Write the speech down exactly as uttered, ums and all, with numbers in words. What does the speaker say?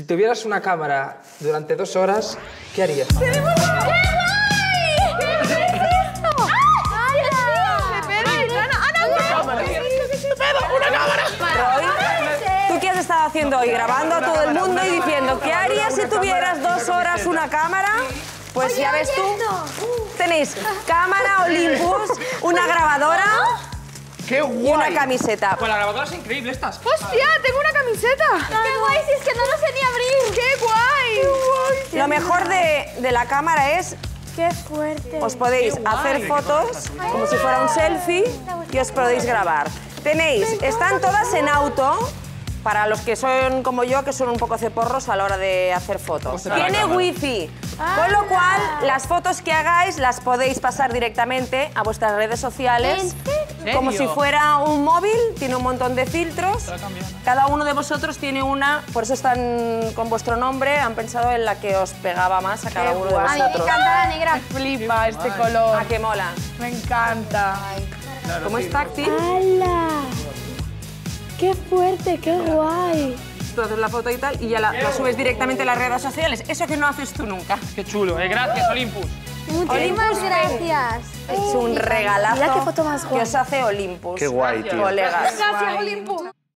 Si tuvieras una cámara durante dos horas, ¿qué harías? ¡Qué guay! ¿Qué es esto? ¡Ah! ¡Hala! ¡Ana, Ana! ¡Una cámara! ¿Tú qué has estado haciendo hoy? Grabando a todo el mundo y diciendo, ¿qué harías si tuvieras dos horas una cámara? Pues ya ves tú, tenéis cámara, Olympus, una grabadora... ¡Qué guay! Y una camiseta. Pues la grabadora es increíble, estas. ¡Hostia! ¡Tengo una camiseta! ¡Qué guay! Si es que no lo sé ni abrir. ¡Qué guay! ¡Qué guay! Lo mejor de, de la cámara es... ¡Qué fuerte! Os podéis hacer fotos como si fuera un selfie y os podéis grabar. Tenéis, están todas en auto, para los que son como yo, que son un poco ceporros a la hora de hacer fotos. Tiene wifi. Con lo cual, las fotos que hagáis las podéis pasar directamente a vuestras redes sociales. Como si fuera un móvil, tiene un montón de filtros. Cada uno de vosotros tiene una, por eso están con vuestro nombre, han pensado en la que os pegaba más a cada uno de vosotros. A mí me encanta la negra. Me flipa este color. Ah, que mola. Me encanta. ¿Cómo es táctil? ¡Hala! ¡Qué fuerte, qué guay! Tú haces la foto y tal y ya la, la subes directamente a las redes sociales. Eso que no haces tú nunca. ¡Qué chulo! ¿Eh? Gracias, Olympus. Muchísimas gracias. Es un regalazo. Mira qué foto más guay. Que os hace Olympus. ¡Qué guay, tío! Colegas. ¡Gracias, Olympus!